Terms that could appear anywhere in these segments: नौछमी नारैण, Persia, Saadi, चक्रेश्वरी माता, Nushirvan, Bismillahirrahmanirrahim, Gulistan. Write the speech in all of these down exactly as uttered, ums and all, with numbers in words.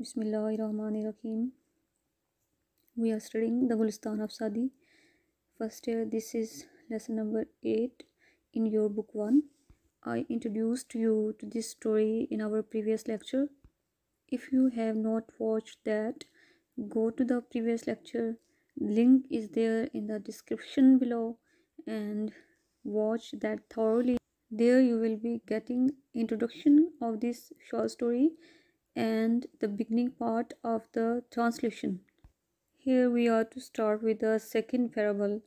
Bismillahirrahmanirrahim. We are studying the Gulistan of Saadi. First year, this is lesson number eight in your book one. I introduced you to this story in our previous lecture. If you have not watched that, go to the previous lecture. Link is there in the description below and watch that thoroughly. There you will be getting introduction of this short story and the beginning part of the translation. Here we are to start with the second parable.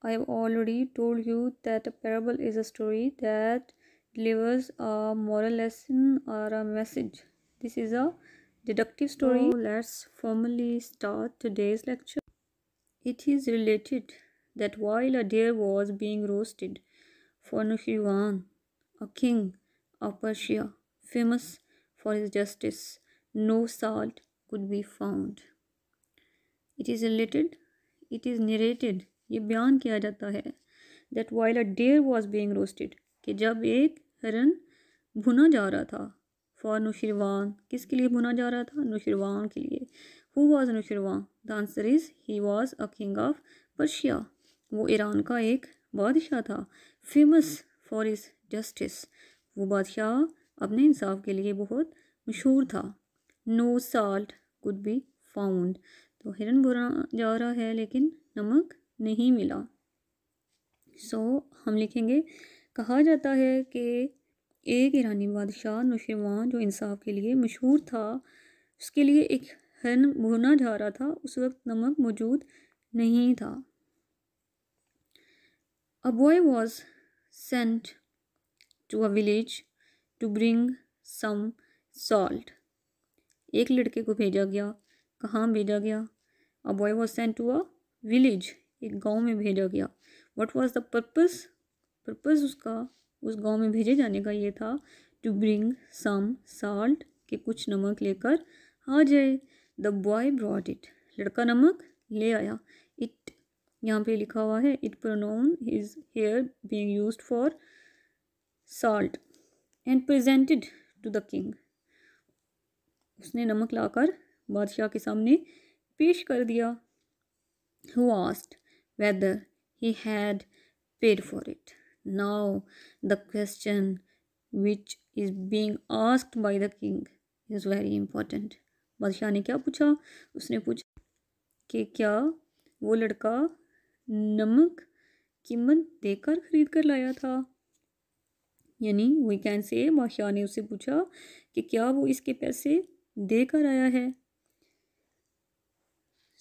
I have already told you that a parable is a story that delivers a moral lesson or a message. This is a deductive story. So let's formally start today's lecture. It is related that while a deer was being roasted for Nushirvan, a king of Persia, famous for his justice, no salt could be found. It is related, it is narrated, ये बयान किया जाता है that while a deer was being roasted, कि जब एक हरन भुना जा रहा था for Nushirvan, किसके लिए भुना जा रहा था? Nushirvan के लिए. Who was Nushirvan? The answer is he was a king of Persia. वो ईरान का एक बादशाह था, famous for his justice. वो बादशाह अपने इंसाफ के लिए बहुत मशहूर था. No salt could be found. तो हिरन बुरा जा रहा है लेकिन नमक नहीं मिला. सो so, हम लिखेंगे, कहा जाता है कि एक ईरानी बादशाह Nushirvan जो इंसाफ के लिए मशहूर था, उसके लिए एक हिरन भुना जा रहा था. उस वक्त नमक मौजूद नहीं था. A boy was sent to a village to bring some salt. एक लड़के को भेजा गया. कहाँ भेजा गया? A boy was sent to a village. एक गांव में भेजा गया. What was the purpose? Purpose उसका, उस गांव में भेजे जाने का ये था to bring some salt, कि कुछ नमक लेकर आ जाए. The boy brought it. लड़का नमक ले आया. It यहाँ पे लिखा हुआ है, it pronoun is here being used for salt. And presented to the king. उसने नमक लाकर बादशाह के सामने पेश कर दिया. Who asked whether he had paid for it. Now the question which is being asked by the king is very important. बादशाह ने क्या पूछा? उसने पूछा कि क्या वो लड़का नमक कीमत देकर खरीद कर लाया था. यानी वी कैन से बादशाह ने उससे पूछा कि क्या वो इसके पैसे देकर आया है.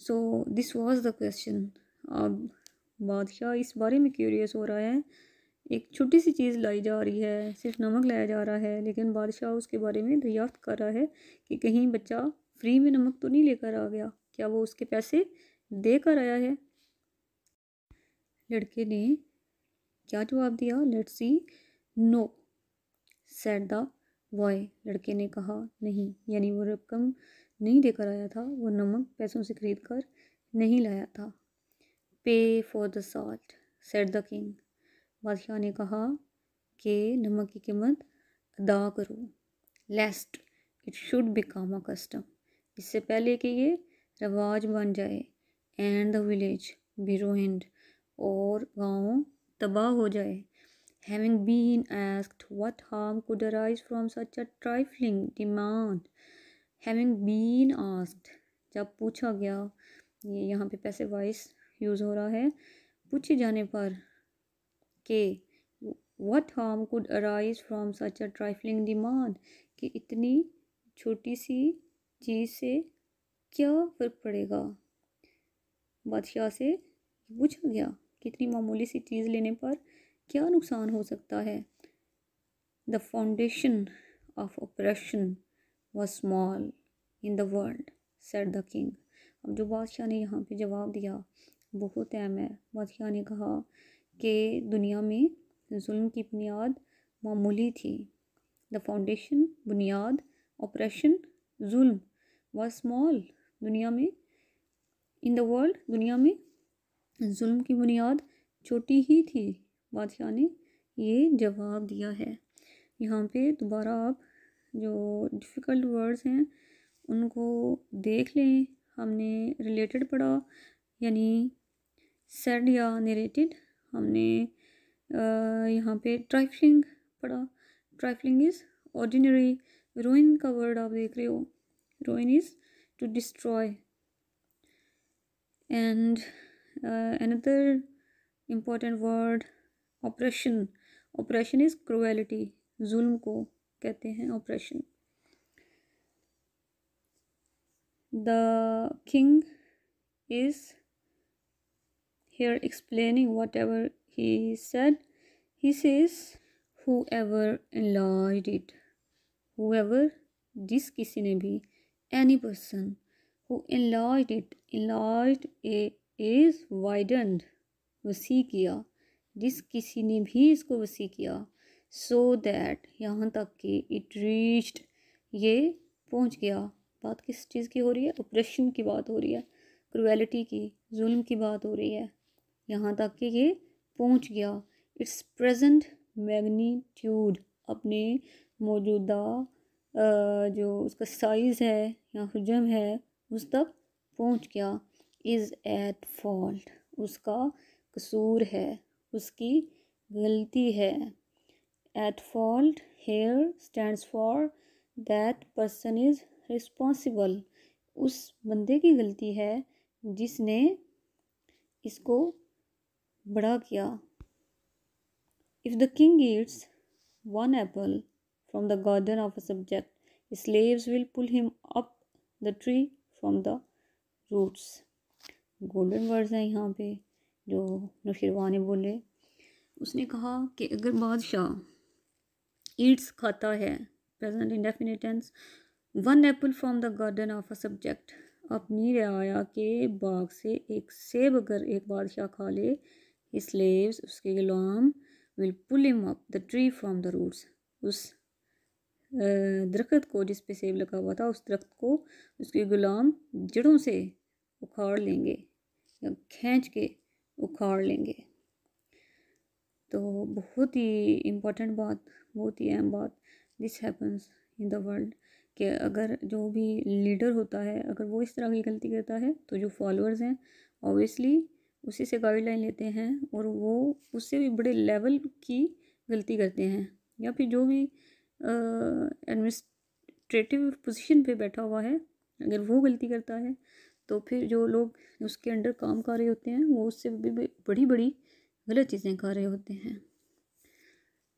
So this was the question. अब बादशाह इस बारे में क्यूरियस हो रहा है. एक छोटी सी चीज़ लाई जा रही है, सिर्फ नमक लाया जा रहा है, लेकिन बादशाह उसके बारे में दरियाफ्त कर रहा है कि कहीं बच्चा फ्री में नमक तो नहीं लेकर आ गया, क्या वो उसके पैसे देकर आया है. लड़के ने क्या जवाब दिया? Let's see. No said the boy. लड़के ने कहा नहीं, यानी वो रकम नहीं देकर आया था, वो नमक पैसों से खरीद कर नहीं लाया था. Pay for the salt said the king. बादशाह ने कहा कि नमक की कीमत अदा करो. Lest it should become a custom. इससे पहले कि ये रवाज बन जाए. And the village be ruined. और गांव तबाह हो जाए. Having been asked what harm could arise from such a trifling demand. Having been asked, जब पूछा गया, ये यहाँ पे पैसे वाइस यूज़ हो रहा है, पूछे जाने पर कि what harm could arise from such a trifling demand, कि इतनी छोटी सी चीज़ से क्या फर्क पड़ेगा. बादशाह से पूछा गया कि इतनी मामूली सी चीज़ लेने पर क्या नुकसान हो सकता है. The foundation of oppression was small in the world said the king. अब जो बादशाह ने यहाँ पे जवाब दिया बहुत अहम है. बादशाह ने कहा कि दुनिया में जुल्म की बुनियाद मामूली थी. द फाउंडेशन बुनियाद, ऑपरेशन जुल्म, वॉज स्मॉल दुनिया में, इन द वर्ल्ड दुनिया में जुल्म की बुनियाद छोटी ही थी. बादशाह ने ये जवाब दिया है. यहाँ पे दोबारा आप जो डिफ़िकल्ट वर्ड्स हैं उनको देख लें। हमने रिलेटेड पढ़ा यानी सेड या नरेटेड। हमने यहाँ पे ट्राइफलिंग पढ़ा। Trifling is ordinary. रोइन का वर्ड आप देख रहे हो, ruin is to destroy. And another important word operation. Operation is cruelty, जुल्म को कहते हैं operation. The king is here explaining whatever he said. He says whoever enlarged it, whoever जिस किसी ने भी, any person who enlarged it, enlarged is widened, वसी किया, जिस किसी ने भी इसको वसी किया, so that यहाँ तक कि it reached, ये पहुँच गया। बात किस चीज़ की हो रही है? oppression की बात हो रही है, cruelty की, जुल्म की बात हो रही है। यहाँ तक कि ये पहुँच गया, इट्स प्रेजेंट मैग्नीट्यूड, अपने मौजूदा जो उसका साइज़ है या हजम है उस तक पहुँच गया। इज़ एट फॉल्ट, उसका कसूर है, उसकी गलती है। At fault here stands for that person is responsible, उस बंदे की गलती है जिसने इसको बड़ा किया। If the king eats one apple from the garden of a subject, slaves will pull him up the tree from the roots. Golden words हैं यहाँ पे जो नौशिरवां ने बोले। उसने कहा कि अगर बादशाह ईट्स खाता है, present indefinite tense, one apple from the garden of a subject, अपनी रियाया के बाग से एक सेब अगर एक बादशाह खा ले, हिज स्लेव्स, उसके गुलाम, will pull him up the tree from the roots, उस दरख्त को जिस पे सेब लगा हुआ था उस दरख्त को उसके गुलाम जड़ों से उखाड़ लेंगे या खींच के उखाड़ लेंगे। तो बहुत ही इम्पोर्टेंट बात, बहुत ही अहम बात, this happens in the world, कि अगर जो भी लीडर होता है अगर वो इस तरह की गलती करता है तो जो फॉलोअर्स हैं ऑब्वियसली उसी से गाइडलाइन लेते हैं और वो उससे भी बड़े लेवल की गलती करते हैं। या फिर जो भी एडमिनिस्ट्रेटिव पोजीशन पे बैठा हुआ है अगर वो गलती करता है तो फिर जो लोग उसके अंडर काम कर रहे होते हैं वो उससे भी बड़ी बड़ी गलत चीज़ें कर रहे होते हैं।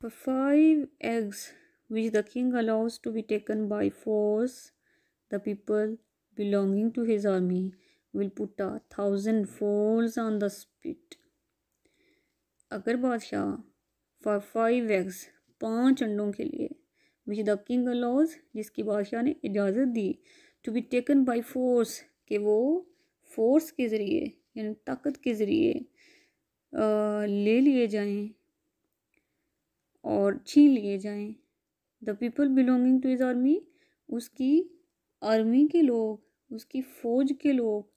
पर five eggs which the king allows to be taken by force, the people belonging to his army will put a thousand foals on the spit. अगर बादशाह for five eggs, पाँच अंडों के लिए, which the king allows, जिसकी बादशाह ने इजाज़त दी, to be taken by force, कि वो force के ज़रिए यानी ताकत के ज़रिए ले लिए जाएं और छीन लिए जाएं। The people belonging to his army, उसकी आर्मी के लोग, उसकी फ़ौज के लोग,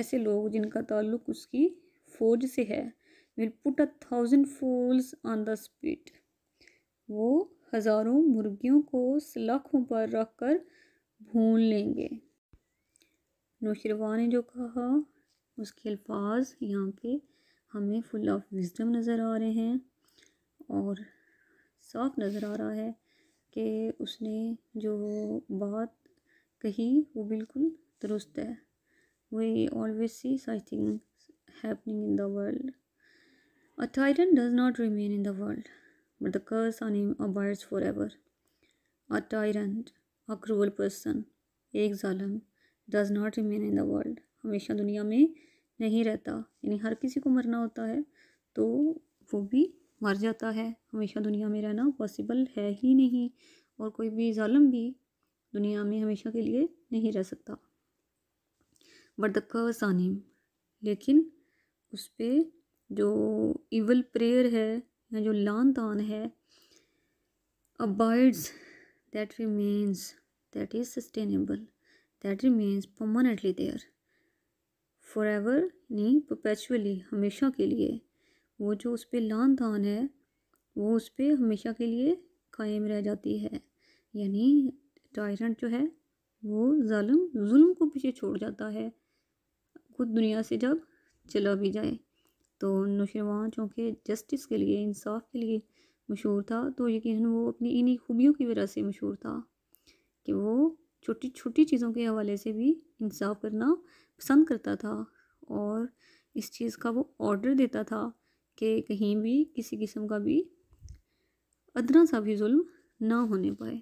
ऐसे लोग जिनका ताल्लुक उसकी फ़ौज से है, will put a thousand fowls on the spit, वो हज़ारों मुर्गियों को सलाखों पर रख कर भून लेंगे। नौशिरवां ने जो कहा उसके अल्फाज यहाँ पे हमें फुल ऑफ विजडम नज़र आ रहे हैं और साफ नज़र आ रहा है कि उसने जो बात कही वो बिल्कुल दुरुस्त है। We always see such things happening in the world. A Titan does not remain in the world but the curse on him abides for ever. A tyrant, a cruel person, एक जालिम, does not remain in the world, हमेशा दुनिया में नहीं रहता। यानी हर किसी को मरना होता है तो वो भी मर जाता है, हमेशा दुनिया में रहना पॉसिबल है ही नहीं और कोई भी जालिम भी दुनिया में हमेशा के लिए नहीं रह सकता। But the curse on him, लेकिन उस पर जो इवल प्रेयर है या जो लान तान है, abides, that remains, that is sustainable, that remains permanently there, for ever नहीं परपेचुअली, हमेशा के लिए, वो जो उस पर लान तान है वो उस पर हमेशा के लिए कायम रह जाती है। यानी टायरेंट जो है वो जालिम जुल्म को पीछे छोड़ जाता है, खुद दुनिया से जब चला भी जाए। तो नुशिरवान चूँकि जस्टिस के लिए, इंसाफ के लिए मशहूर था, तो यकीनन वो अपनी इन्हीं खूबियों की वजह से मशहूर था कि वो छोटी छोटी चीज़ों के हवाले से भी इंसाफ करना पसंद करता था और इस चीज़ का वो ऑर्डर देता था कि कहीं भी किसी किस्म का भी अदना सा भी जुल्म ना होने पाए।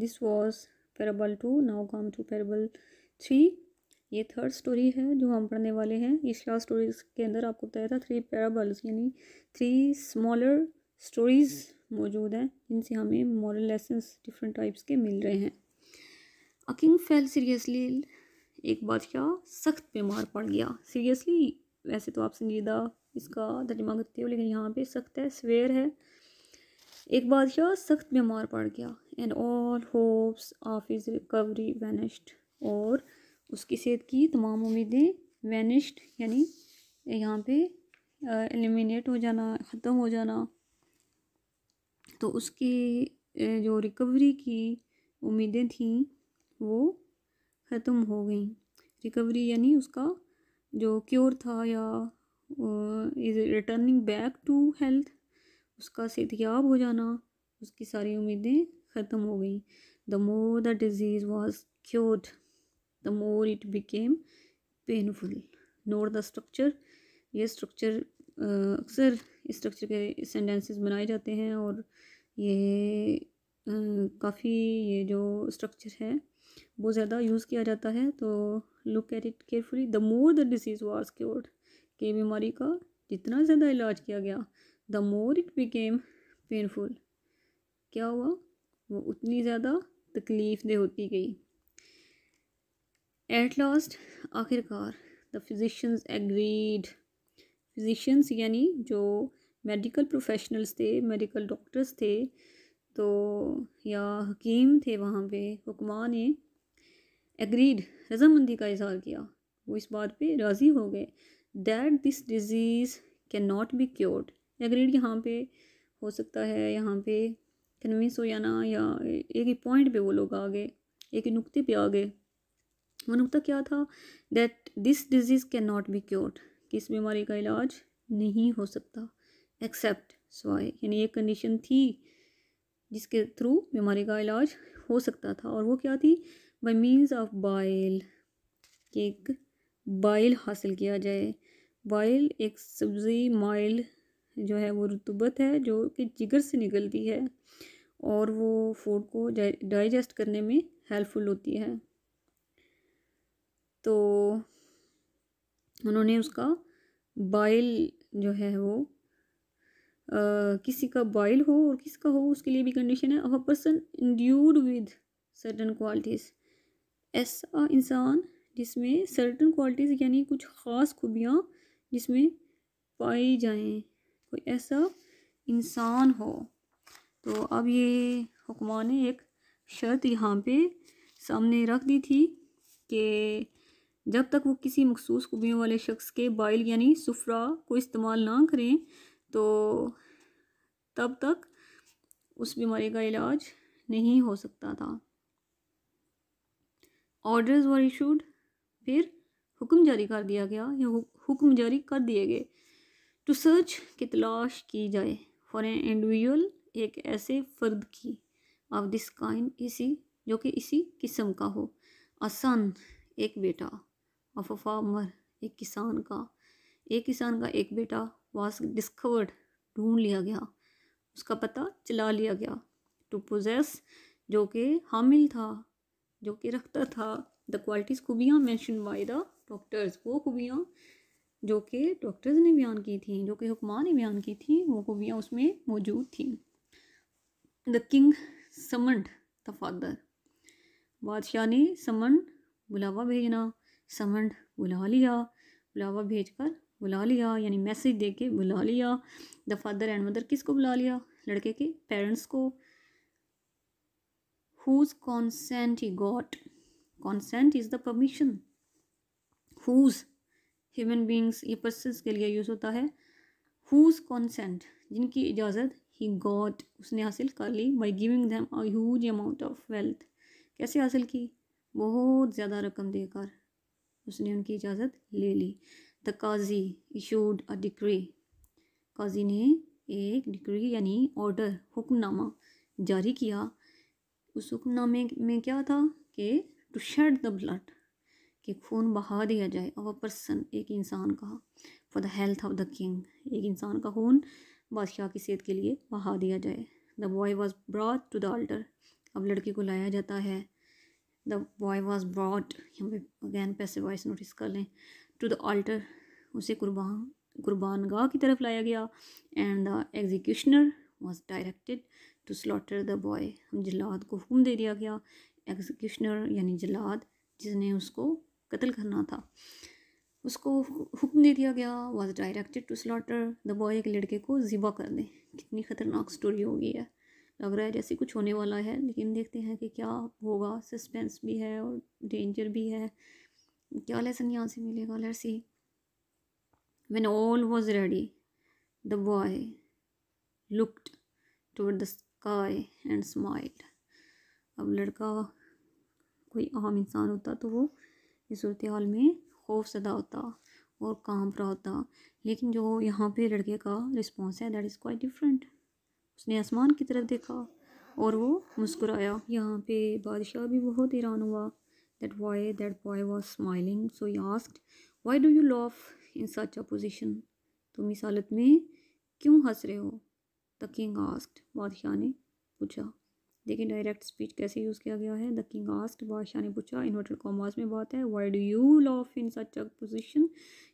This was parable two. Now come to parable three. ये थर्ड स्टोरी है जो हम पढ़ने वाले हैं। इस लास्ट स्टोरीज के अंदर आपको बताया था थ्री पैराबल्स यानी थ्री स्मॉलर स्टोरीज़ मौजूद हैं जिनसे हमें मॉरल लेसन्स डिफरेंट टाइप्स के मिल रहे हैं। अ किंग फेल सीरियसली, एक बादशाह सख्त बीमार पड़ गया। सीरियसली वैसे तो आप संजीदा इसका तर्जुमा करते हो, लेकिन यहाँ पे सख्त है, स्वेयर है। एक बादशाह सख्त बीमार पड़ गया। And all hopes of his recovery vanished, और उसकी सेहत की तमाम उम्मीदें वैनिश्ड यानी यहाँ पे एलिमिनेट हो जाना, ख़त्म हो जाना। तो उसकी जो रिकवरी की उम्मीदें थीं वो ख़त्म हो गई। रिकवरी यानी उसका जो क्योर था या is returning back to health, उसका सेहतियाब हो जाना, उसकी सारी उम्मीदें ख़त्म हो गई। The more the disease was cured the more it became painful. Note the structure. ये स्ट्रक्चर अक्सर इस स्ट्रक्चर के सेंटेंसेस बनाए जाते हैं और ये काफ़ी ये जो स्ट्रक्चर है बहुत ज़्यादा यूज़ किया जाता है। तो look at it carefully. The more the disease was cured, के बीमारी का जितना ज़्यादा इलाज किया गया, the more it became painful, क्या हुआ वो उतनी ज़्यादा तकलीफ दे होती गई। एट लास्ट, आखिरकार। The physicians agreed. फिजिशियंस यानी जो मेडिकल प्रोफेशनल्स थे, मेडिकल डॉक्टर्स थे तो या हकीम थे, वहाँ पे हुक्मा ने एग्रीड, रजामंदी का इजहार किया, वो इस बात पे राज़ी हो गए। That this disease can not be cured. Agreed यहाँ पे हो सकता है यहाँ पे कन्विंस हो जाना या एक ही पॉइंट पे वो लोग आ गए, एक ही नुक्ते पे आ गए। वो नुक्ता क्या था? That this disease can not be cured, कि इस बीमारी का इलाज नहीं हो सकता, एक्सेप्ट सवाए, यानी एक कंडीशन थी जिसके थ्रू बीमारी का इलाज हो सकता था और वो क्या थी? बाय मीन्स ऑफ बाइल, कि एक बाइल हासिल किया जाए। बाइल एक सब्ज़ी माइल जो है वो रुतबत है जो कि जिगर से निकलती है और वो फूड को डाइजेस्ट करने में हेल्पफुल होती है। तो उन्होंने उसका बाइल जो है वो Uh, किसी का बाइल हो और किसका हो उसके लिए भी कंडीशन है। A person endued with certain qualities, ऐसा इंसान जिसमें सर्टन क्वालिटीज़ यानी कुछ ख़ास खूबियाँ जिसमें पाई जाएं, कोई ऐसा इंसान हो। तो अब ये हुक्मा ने एक शर्त यहाँ पे सामने रख दी थी कि जब तक वो किसी मखसूस खूबियों वाले शख्स के बाइल यानी सुफरा को इस्तेमाल ना करें तो तब तक उस बीमारी का इलाज नहीं हो सकता था। ऑर्डर्स वर इशूड, फिर हुक्म जारी कर दिया गया या हुक्म जारी कर दिए गए। टू सर्च, की तलाश की जाए। फॉर एन इंडिविजुअल, एक ऐसे फ़र्द की। ऑफ दिस काइंड, इसी जो कि इसी किस्म का हो। अ सन, एक बेटा। ऑफ अ फार्मर, एक किसान का। एक किसान का एक बेटा। वास डिस्कवर्ड, ढूंढ लिया गया, उसका पता चला लिया गया। टू पोजेस, जो कि हामिल था, जो कि रखता था। द क्वालिटीज़, खूबियाँ। मेंशन बाय द डॉक्टर्स, वो खूबियाँ जो कि डॉक्टर्स ने बयान की थी, जो कि हुक्मा ने बयान की थी, वो खूबियाँ उसमें मौजूद थीं। The king summoned the father, बादशाह ने समंड बुलावा भेजना, समंड बुला लिया, बुलावा भेजकर बुला लिया यानी मैसेज दे के बुला लिया। द फादर एंड मदर, किसको बुला लिया? लड़के के पेरेंट्स को। Whose consent he got, consent is the permission. Whose human beings, ये पर्सन्स के लिए यूज़ होता है। हुज कॉन्सेंट, जिनकी इजाज़त। ही गॉट, उसने हासिल कर ली। By giving them a huge amount of wealth, कैसे हासिल की? बहुत ज़्यादा रकम देकर उसने उनकी इजाज़त ले ली। The qazi issued a decree, काजी ने एक डिक्री यानी ऑर्डर हुक्मनामा जारी किया। उस हुक्मनामे में क्या था कि टू शेड द ब्लड, कि खून बहा दिया जाए ऑफ अ पर्सन, एक इंसान का, for the health of the king, एक इंसान का खून बादशाह की सेहत के लिए बहा दिया जाए। The boy was brought to the altar, अब लड़की को लाया जाता है। द बॉय वॉज ब्रॉट, हम अगैन पैसे वॉइस नोटिस कर लें, टू द अल्टर, उसे कुर्बान कुर्बानगाह की तरफ लाया गया। And the executioner was directed to slaughter the boy, हम जलाद को हुक्म दे दिया गया, एग्जीक्यूशनर यानी जलाद जिसने उसको कत्ल करना था उसको हुक्म दे दिया गया। Was directed to slaughter the boy, एक लड़के को ज़िबा कर दें। कितनी ख़तरनाक स्टोरी हो गई है, लग रहा है जैसे कुछ होने वाला है, लेकिन देखते हैं कि क्या होगा। सस्पेंस भी है और डेंजर भी है। क्या लेसन यहाँ से मिलेगा, let's see. When all was ready the boy looked toward the sky and smiled, अब लड़का कोई आम इंसान होता तो वो इस सूरत हाल में खौफ सदा होता और कांप रहा होता, लेकिन जो यहाँ पे लड़के का रिस्पॉन्स है दैट इज़ क्वाइट डिफरेंट। उसने आसमान की तरफ देखा और वो मुस्कुराया। यहाँ पे बादशाह भी बहुत हैरान हुआ। That boy that boy was smiling so he asked why do you laugh in such a position, तुम इस हालत में क्यों हंस रहे हो। द किंग आस्क्ड, बादशाह ने पूछा। देखिए डायरेक्ट स्पीच कैसे यूज़ किया गया है। द किंग आस्क्ड, बादशाह ने पूछा। इन्वर्टेड कॉमास में बात है, why do you laugh in such a position,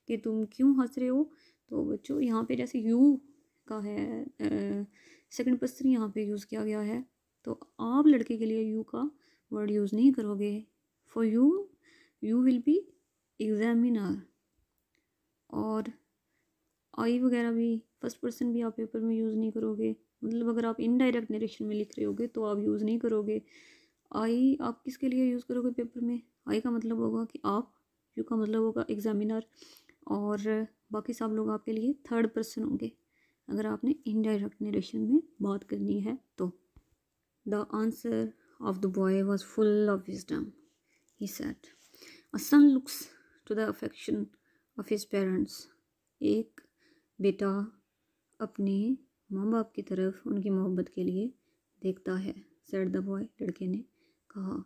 कि तुम क्यों हंस रहे हो। तो बच्चों यहाँ पे जैसे यू का है सेकंड पर्सन यहाँ पे यूज़ किया गया है, तो आप लड़के के लिए यू का वर्ड यूज़ नहीं करोगे। For you you will be examiner, और आई वगैरह भी फर्स्ट पर्सन भी आप पेपर में यूज़ नहीं करोगे। मतलब अगर आप इनडायरेक्ट नरेशन में लिख रहे होगे तो आप यूज़ नहीं करोगे आई। आप किसके लिए यूज़ करोगे पेपर में, आई का मतलब होगा कि आप, यू का मतलब होगा एग्जामिनर, और बाकी सब लोग आपके लिए थर्ड पर्सन होंगे अगर आपने इनडायरेक्ट नरेशन में बात करनी है तो। The answer of the boy was full of wisdom, he said a son looks to the affection of his parents, एक बेटा अपने माँ बाप की तरफ उनकी मोहब्बत के लिए देखता है। सेड द बॉय, लड़के ने कहा।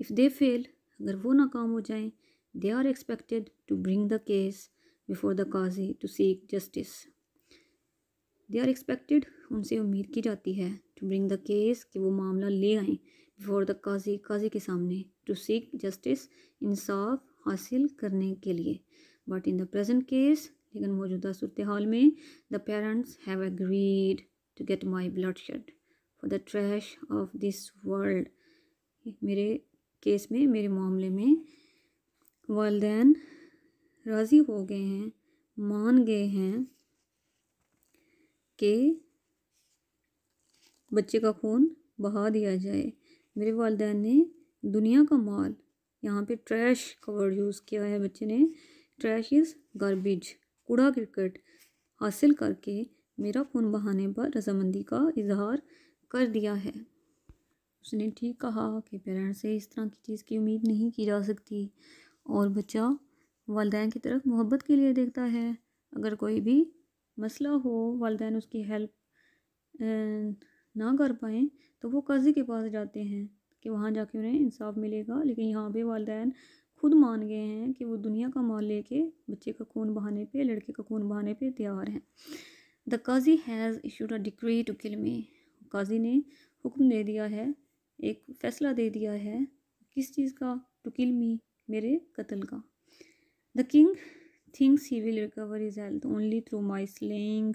इफ़ दे फेल, अगर वो नाकाम हो जाएं, they are expected to bring the case before the qazi to seek justice, they are expected, उनसे उम्मीद की जाती है, टू ब्रिंग द केस, कि वो मामला ले आएँ, बिफोर द काजी, काजी के सामने, टू सीक जस्टिस, इंसाफ हासिल करने के लिए। But in the present case, लेकिन मौजूदा सूरत हाल में, the parents have agreed to get my blood shed for the trash of this world, मेरे केस में, मेरे मामले में वालिदैन राज़ी हो गए हैं, मान गए हैं कि बच्चे का खून बहा दिया जाए। मेरे वालिदैन ने दुनिया का माल, यहाँ पे ट्रैश का वर्ड यूज़ किया है बच्चे ने, ट्रैश इज़ गार्बेज, कूड़ा क्रिकेट, हासिल करके मेरा खून बहाने पर रजामंदी का इजहार कर दिया है। उसने ठीक कहा कि पेरेंट्स से इस तरह की चीज़ की उम्मीद नहीं की जा सकती, और बच्चा वालिदैन की तरफ मोहब्बत के लिए देखता है। अगर कोई भी मसला हो, वालिदैन उसकी हेल्प ना कर पाएँ तो वो काजी के पास जाते हैं कि वहाँ जाके उन्हें इंसाफ मिलेगा, लेकिन यहाँ पे वालिदैन खुद मान गए हैं कि वो दुनिया का माल लेके बच्चे का खून बहाने पे, लड़के का खून बहाने पे तैयार हैं। The qazi has issued a decree to kill me, काजी ने हुक्म दे दिया है, एक फ़ैसला दे दिया है, किस चीज़ का, टू किल मी, मेरे कत्ल का। The king thinks he will recover his health only through my slaying,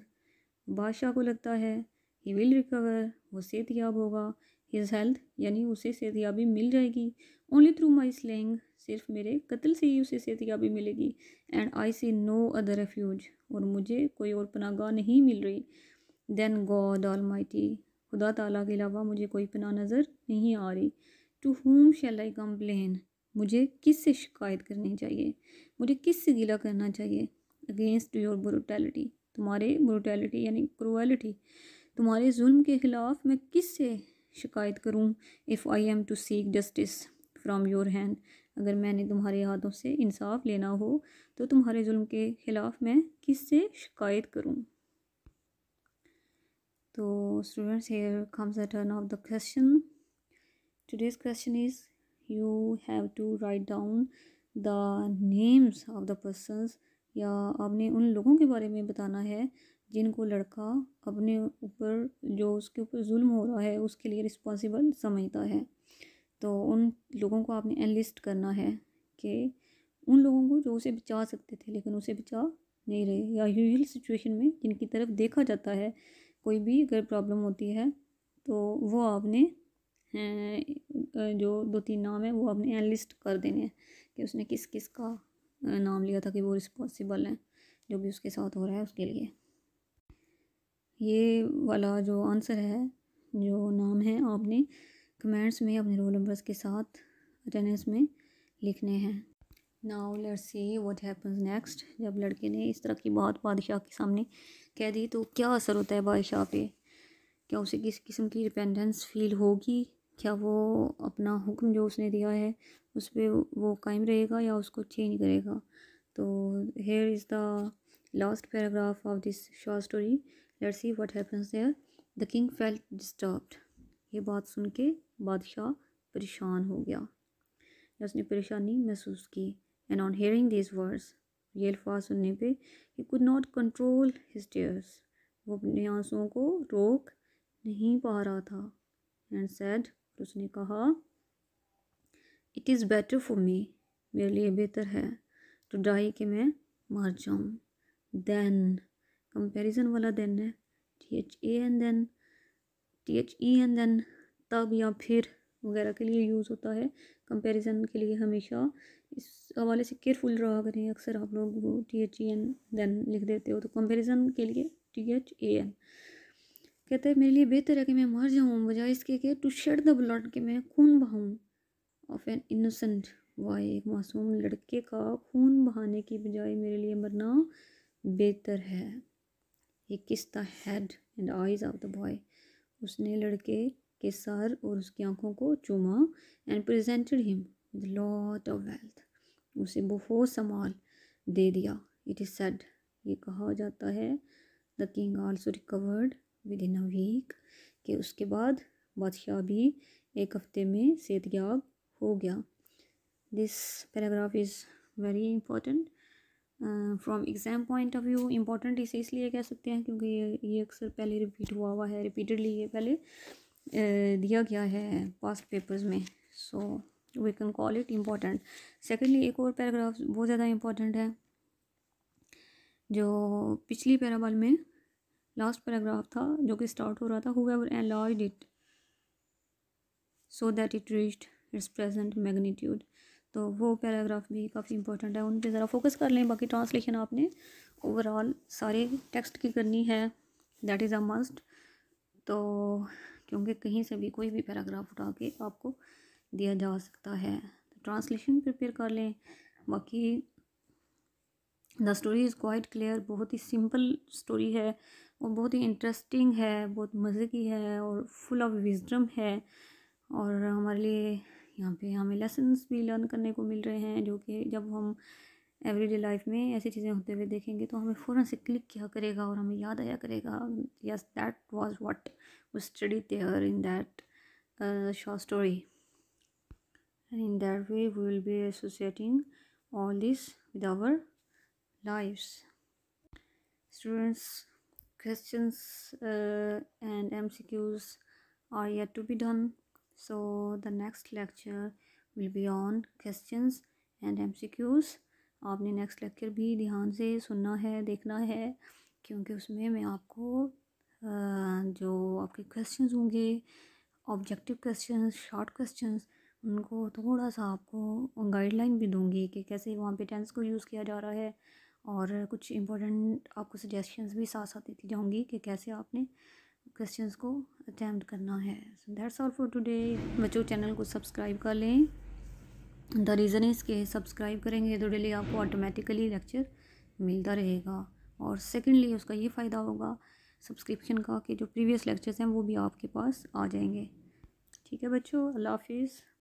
बादशाह को लगता है ही विल रिकवर, वो सेहतयाब होगा, हिज हेल्थ यानी उसे सेहतयाबी मिल जाएगी, ओनली थ्रू माई स्लेइंग, सिर्फ मेरे कत्ल से ही उसे सेहतयाबी मिलेगी। And I see no other refuge, और मुझे कोई और पनाहगाह नहीं मिल रही, देन गॉड ऑलमाइटी, खुदा ताला के अलावा मुझे कोई पनाह नज़र नहीं आ रही। To whom shall I complain, मुझे किस से शिकायत करनी चाहिए, मुझे किस से गिला करना चाहिए। अगेंस्ट योर ब्रूटैलिटी, तुम्हारे ब्रूटैलिटी यानी क्रूएलिटी, तुम्हारे जुल्म के ख़िलाफ़ मैं किस से शिकायत करूँ। If I am to seek justice, from your hand, अगर मैंने तुम्हारे हाथों से इंसाफ लेना हो तो तुम्हारे जुल्म के ख़िलाफ़ मैं किस से शिकायत करूँ। तो students, here comes the turn of the question. Today's question is you have to write down the names of the persons, या आपने उन लोगों के बारे में बताना है जिनको लड़का अपने ऊपर, जो उसके ऊपर जुल्म हो रहा है उसके लिए रिस्पॉन्सिबल समझता है। तो उन लोगों को आपने एनलिस्ट करना है कि उन लोगों को जो उसे बचा सकते थे लेकिन उसे बचा नहीं रहे, या यूजुअल सिचुएशन में जिनकी तरफ देखा जाता है कोई भी अगर प्रॉब्लम होती है तो वो आपने जो दो तीन नाम है वो आपने एनलिस्ट कर देने हैं कि उसने किस किस का नाम लिया था कि वो रिस्पॉन्सिबल हैं जो भी उसके साथ हो रहा है उसके लिए। ये वाला जो आंसर है, जो नाम है, आपने कमेंट्स में अपने रोल नंबर्स के साथ अटेंडेंस में लिखने हैं। Now let's see what happens next. जब लड़के ने इस तरह की बात बादशाह के सामने कह दी तो क्या असर होता है बादशाह पे, क्या उसे किस किस्म की डिपेंडेंस फील होगी, क्या वो अपना हुक्म जो उसने दिया है उस पर वो कायम रहेगा या उसको चेंज करेगा। तो here is the last paragraph of this short story, let's see what happens there. The king felt disturbed, ये बात सुन के बादशाह परेशान हो गया या उसने परेशानी महसूस की। And on hearing this words, ये अल्फाज सुनने पे ही could not control his tears, वो अपने आंसुओं को रोक नहीं पा रहा था। एंड सैड, उसने कहा, it is better for me, मेरे लिए बेहतर है टू डाई कि मैं मर जाऊँ। देन, कंपैरिजन वाला देन है, T H A N then, T H E N then, तब या फिर वगैरह के लिए यूज़ होता है। कंपैरिजन के लिए हमेशा इस हवाले से केयरफुल रहा करें। अक्सर आप लोग T H E N then लिख देते हो, तो कंपैरिजन के लिए टी एच ए एन। कहता है मेरे लिए बेहतर है कि मैं मर जाऊँ बजाय इसके कि टू शेड द ब्लड, के मैं खून बहाऊँ, ऑफ एन इनोसेंट बॉय, एक मासूम लड़के का खून बहाने की बजाय मेरे लिए मरना बेहतर है। ये kiss the head and eyes of the boy, उसने लड़के के सर और उसकी आंखों को चूमा। And presented him with lot of wealth, उसे बहुत सामान दे दिया। इट इज़ सेड, ये कहा जाता है, the king also recovered within a week, के उसके बाद बादशाह भी एक हफ्ते में सेहतयाब हो गया। This paragraph is very important from exam point of view. Important इसे इसलिए कह सकते हैं क्योंकि ये ये अक्सर पहले रिपीट हुआ हुआ है, रिपीटेडली ये पहले uh, दिया गया है पास्ट पेपर्स में, so we can call it important. Secondly, एक और पैराग्राफ बहुत ज़्यादा इम्पॉर्टेंट है जो पिछली पैराबल में लास्ट पैराग्राफ था, जो कि स्टार्ट हो रहा था, however enlarged it so that it reached its present magnitude. तो वो पैराग्राफ भी काफ़ी इंपॉर्टेंट है, उन पर ज़रा फोकस कर लें। बाकी ट्रांसलेशन आपने ओवरऑल सारे टेक्स्ट की करनी है, दैट इज़ अ मस्ट। तो क्योंकि कहीं से भी कोई भी पैराग्राफ उठा के आपको दिया जा सकता है, तो ट्रांसलेशन प्रिपेयर कर लें। बाकी the story is quite clear, बहुत ही सिंपल स्टोरी है और बहुत ही इंटरेस्टिंग है, बहुत मज़े की है और फुल ऑफ विजडम है। और हमारे लिए यहाँ पे हमें लेसन्स भी लर्न करने को मिल रहे हैं, जो कि जब हम एवरीडे लाइफ में ऐसी चीज़ें होते हुए देखेंगे तो हमें फ़ौरन से क्लिक किया करेगा और हमें याद आया करेगा, yes that was what we study there in that short story. And in that way we will be associating all this with our lives. Students, questions and MCQs are yet to be done, so the next lecture will be on questions and M C Qs। आपने next lecture भी ध्यान से सुनना है, देखना है, क्योंकि उसमें मैं आपको जो आपके questions होंगे, objective questions, short questions, उनको थोड़ा सा आपको guideline भी दूँगी कि कैसे वहाँ पे tense को use किया जा रहा है, और कुछ important आपको suggestions भी साथ साथ देती जाऊँगी कि कैसे आपने क्वेश्चंस को अटैम्प्ट करना है। So that's all for today. बच्चों, चैनल को सब्सक्राइब कर लें। द रीज़न इज़ के सब्सक्राइब करेंगे तो डेली आपको ऑटोमेटिकली लेक्चर मिलता रहेगा, और सेकेंडली उसका ये फ़ायदा होगा सब्सक्रिप्शन का कि जो प्रीवियस लेक्चर्स हैं वो भी आपके पास आ जाएंगे। ठीक है बच्चों, अल्लाह हाफिज़।